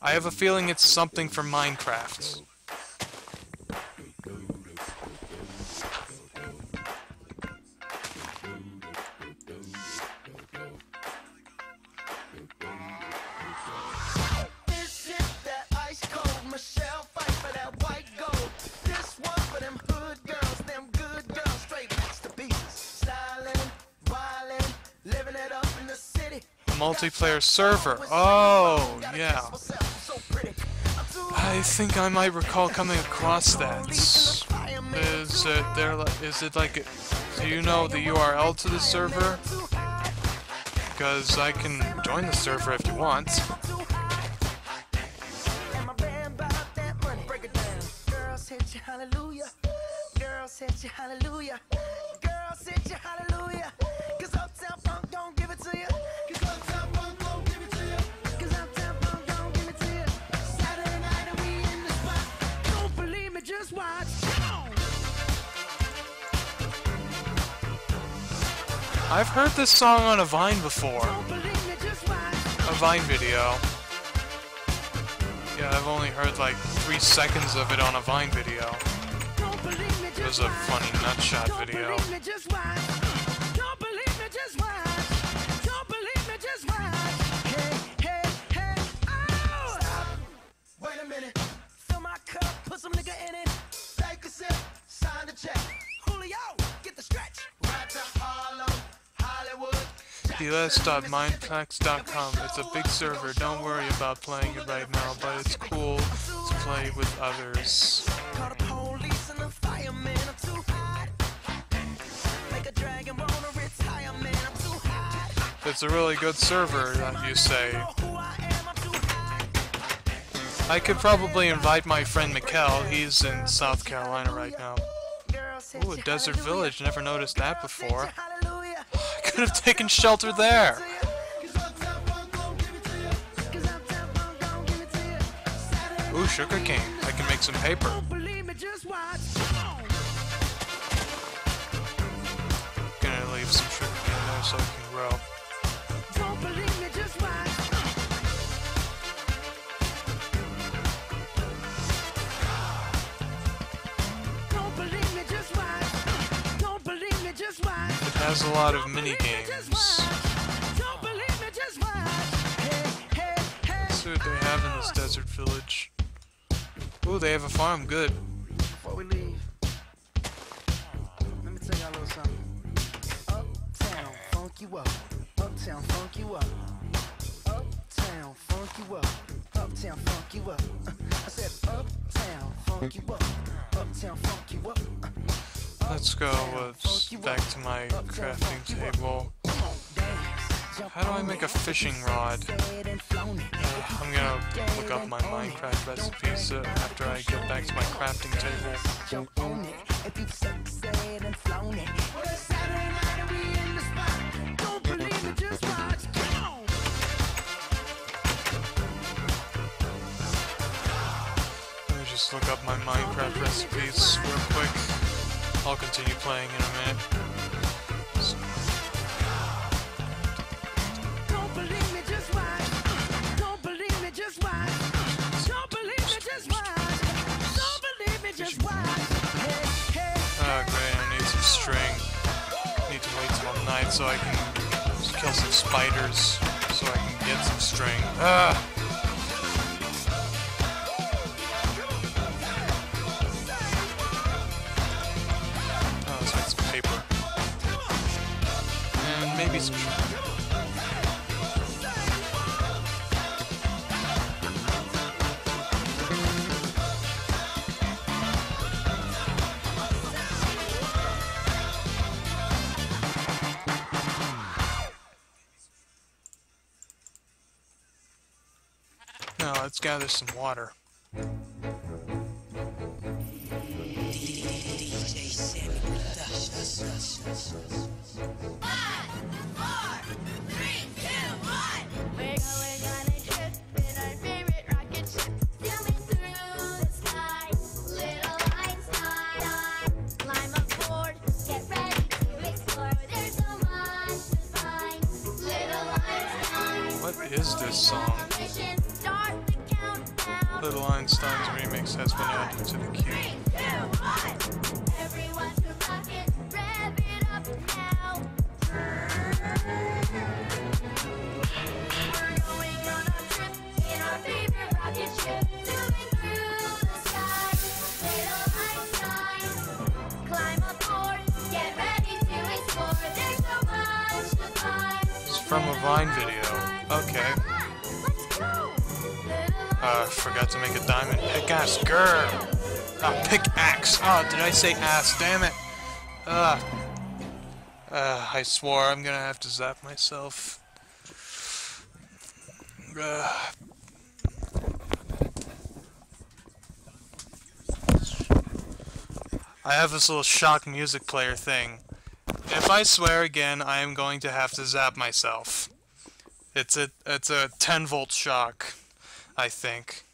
I have a feeling it's something for Minecraft. Multiplayer server. Oh, yeah. I think I might recall coming across that. Is it there? Is it like? Do you know the U R L to the server? Because I can join the server if you want. I've heard this song on a Vine before. A Vine video. Yeah, I've only heard like three seconds of it on a Vine video. It was a funny nutshot video. D L S dot mindplex dot com. It's a big server. Don't worry about playing it right now, but it's cool to play with others. It's a really good server, you say. I could probably invite my friend Mikkel. He's in South Carolina right now. Ooh, a desert village. Never noticed that before. I could have taken shelter there. Ooh, sugar cane. I can make some paper. Gonna leave some sugar cane there so it can grow. Has a lot of mini games. Let's see what they have in this desert village. Ooh, they have a farm. Good. Before we leave, let me tell y'all a little something. Uptown, funk you up. Uptown, funk you up. Uptown, funk you up. Uptown, funk you up. I said uptown, funk you up. Uptown, funk you up. Let's go uh, back to my crafting table. How do I make a fishing rod? Uh, I'm gonna look up my Minecraft recipes uh, after I get back to my crafting table. Let me just look up my Minecraft recipes real quick. I'll continue playing in a minute. So. Don't believe me, just watch. Don't believe me, just watch. Don't believe me, just watch. Don't believe me, just watch. Oh great, I need some string. I need to wait till night so I can kill some spiders so I can get some string. Ah! Now let's gather some water. Is this song? Little Einstein's remix has been added to the queue. It's from a Vine video. Okay. Uh, forgot to make a diamond pickaxe, girl. Not pickaxe. Oh, did I say ass? Damn it. Ugh. Uh, I swore I'm gonna have to zap myself. Uh. I have this little shock music player thing. If I swear again, I am going to have to zap myself. It's a, it's a ten volt shock, I think.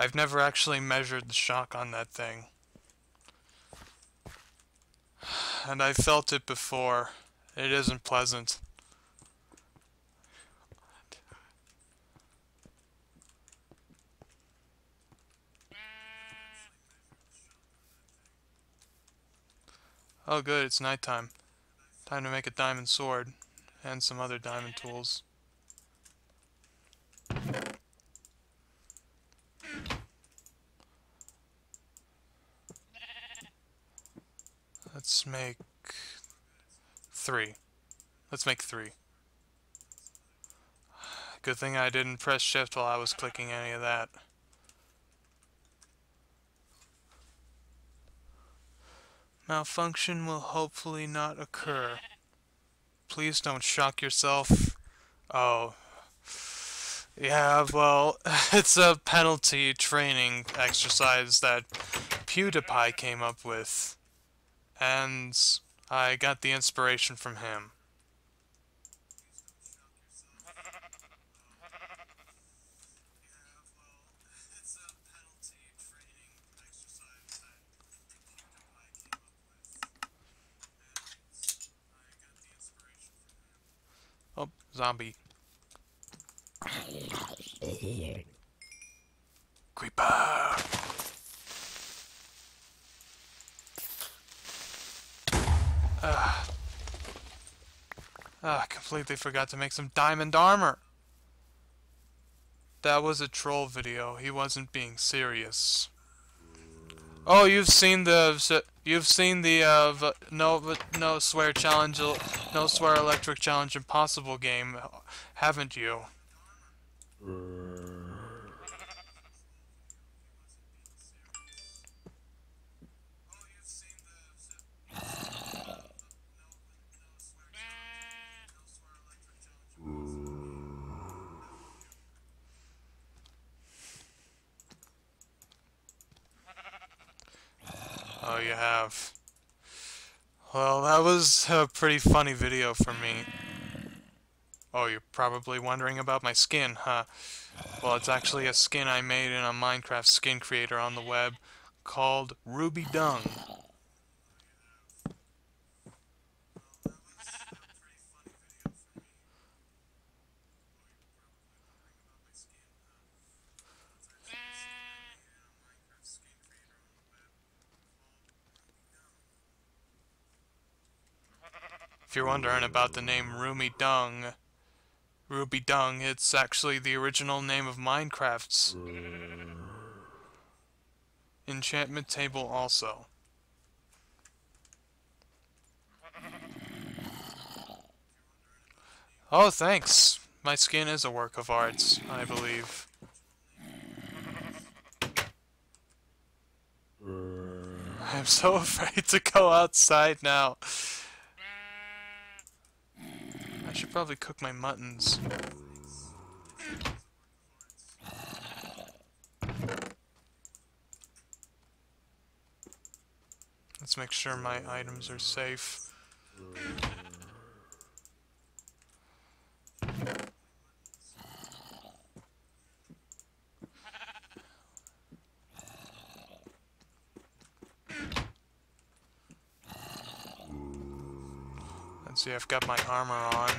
I've never actually measured the shock on that thing. And I felt it before. It isn't pleasant. Oh good, it's nighttime. Time to make a diamond sword and some other diamond tools. Let's make Three. Let's make three. Good thing I didn't press shift while I was clicking any of that. Malfunction will hopefully not occur. Please don't shock yourself. Oh. Yeah, well, it's a penalty training exercise that PewDiePie came up with. And I got the inspiration from him. Oh, zombie. Creeper! Ah, uh, uh, completely forgot to make some diamond armor. That was a troll video. He wasn't being serious. Oh, you've seen the you've seen the uh, no no swear challenge, no swear electric challenge impossible game, haven't you? Oh, you have. Well, that was a pretty funny video for me. Oh, you're probably wondering about my skin, huh? Well, it's actually a skin I made in a Minecraft skin creator on the web called Ruby Dung. If you're wondering about the name Ruby Dung, Ruby Dung, it's actually the original name of Minecraft's enchantment table also. Oh, thanks. My skin is a work of art, I believe. I'm so afraid to go outside now. I should probably cook my muttons. Let's make sure my items are safe. Let's see, I've got my armor on.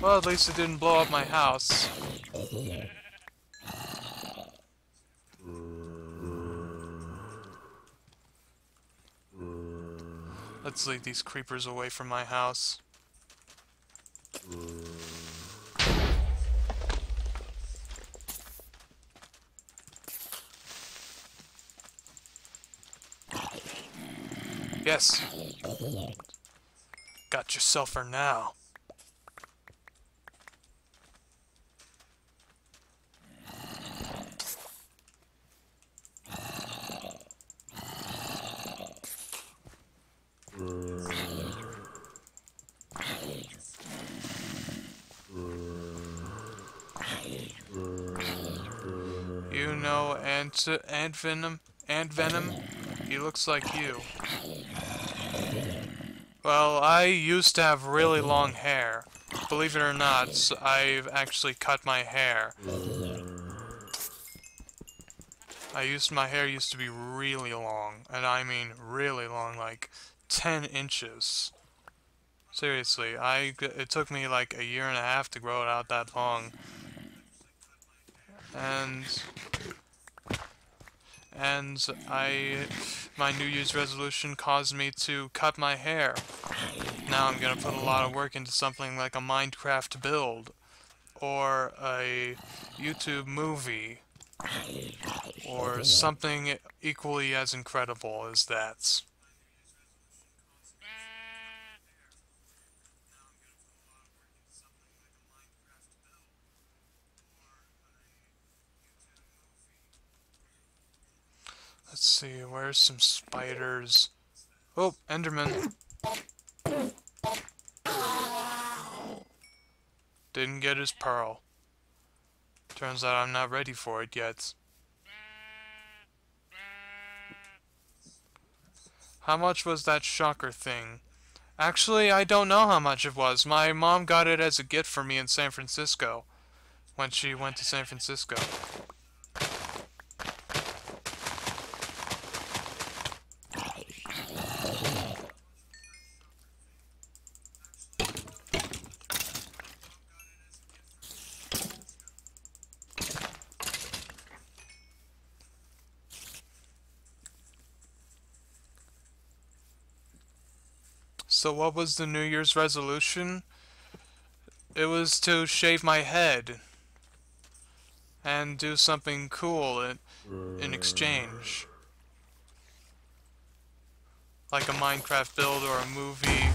Well, at least it didn't blow up my house. Let's lead these creepers away from my house. Yes. Got yourself for now. You know ant ant venom ant venom? He looks like you. Well, I used to have really long hair. Believe it or not, so I've actually cut my hair. I used my hair used to be really long, and I mean really long, like ten inches. Seriously, I it took me like a year and a half to grow it out that long. And and I my New Year's resolution caused me to cut my hair. Now I'm gonna put a lot of work into something like a Minecraft build or a YouTube movie or something equally as incredible as that. Let's see, where's some spiders? Oh, Enderman. Didn't get his pearl. Turns out I'm not ready for it yet. How much was that shocker thing? Actually, I don't know how much it was. My mom got it as a gift for me in San Francisco when she went to San Francisco. So what was the New Year's resolution? It was to shave my head and do something cool in, in exchange. Like a Minecraft build or a movie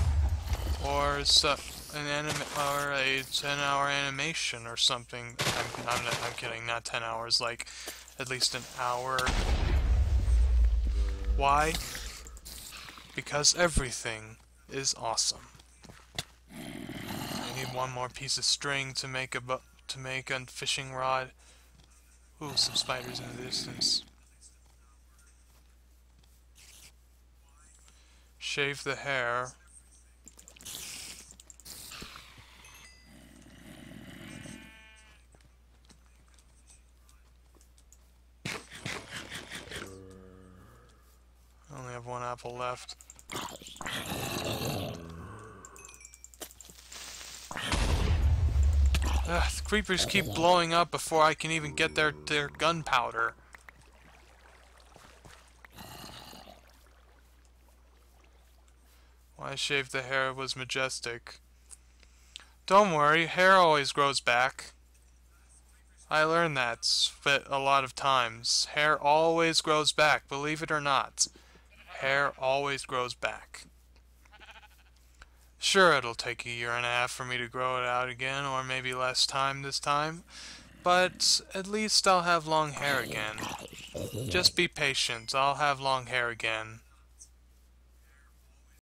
or so, an anime or a ten hour animation or something. I'm, I'm, not, I'm kidding, not ten hours, like at least an hour. Why? Because everything is awesome. I need one more piece of string to make a bu to make a fishing rod. Ooh, some spiders in the distance. Shave the hair. I only have one apple left. Ugh, the creepers keep blowing up before I can even get their, their gunpowder. Why shave the hair was majestic. Don't worry, hair always grows back. I learned that spit a lot of times. Hair always grows back, believe it or not. Hair always grows back. Sure, it'll take a year and a half for me to grow it out again, or maybe less time this time, but at least I'll have long hair again. Just be patient, I'll have long hair again.